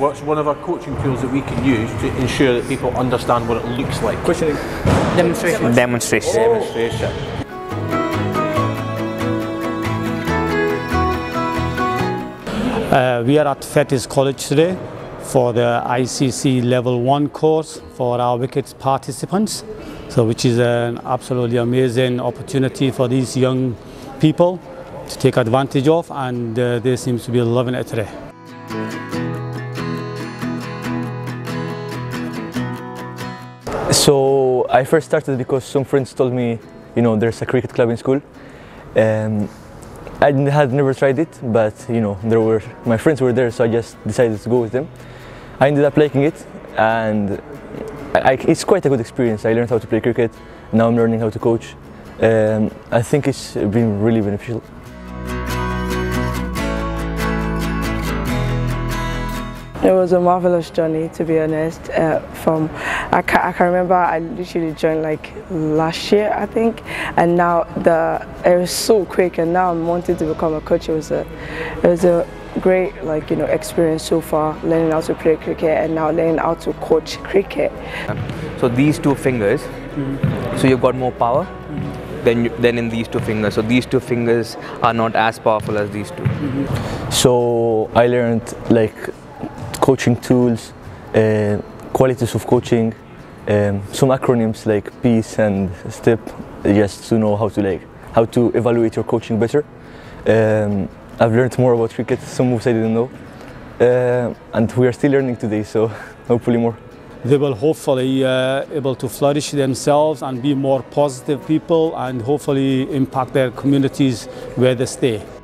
What's one of our coaching tools that we can use to ensure that people understand what it looks like? Questioning. Demonstration. Demonstration. Oh. Demonstration. We are at Fettes College today for the ICC Level 1 course for our Wicketz participants, which is an absolutely amazing opportunity for these young people to take advantage of, and they seem to be loving it today. So I first started because some friends told me, you know, there's a cricket club in school. I had never tried it, but you know, my friends were there, so I just decided to go with them. I ended up liking it, and it's quite a good experience. I learned how to play cricket. Now I'm learning how to coach. I think it's been really beneficial. It was a marvelous journey, to be honest. I can remember I literally joined like last year, I think, and now it was so quick, and now I'm wanting to become a coach. It was a great, like, you know, experience so far, learning how to play cricket and now learning how to coach cricket. So these two fingers, so you've got more power than in these two fingers. So these two fingers are not as powerful as these two. So I learned like coaching tools, qualities of coaching, some acronyms like PEACE and STEP, just to know how to evaluate your coaching better. I've learned more about cricket, some moves I didn't know, and we are still learning today, so hopefully more. They will hopefully able to flourish themselves and be more positive people, and hopefully impact their communities where they stay.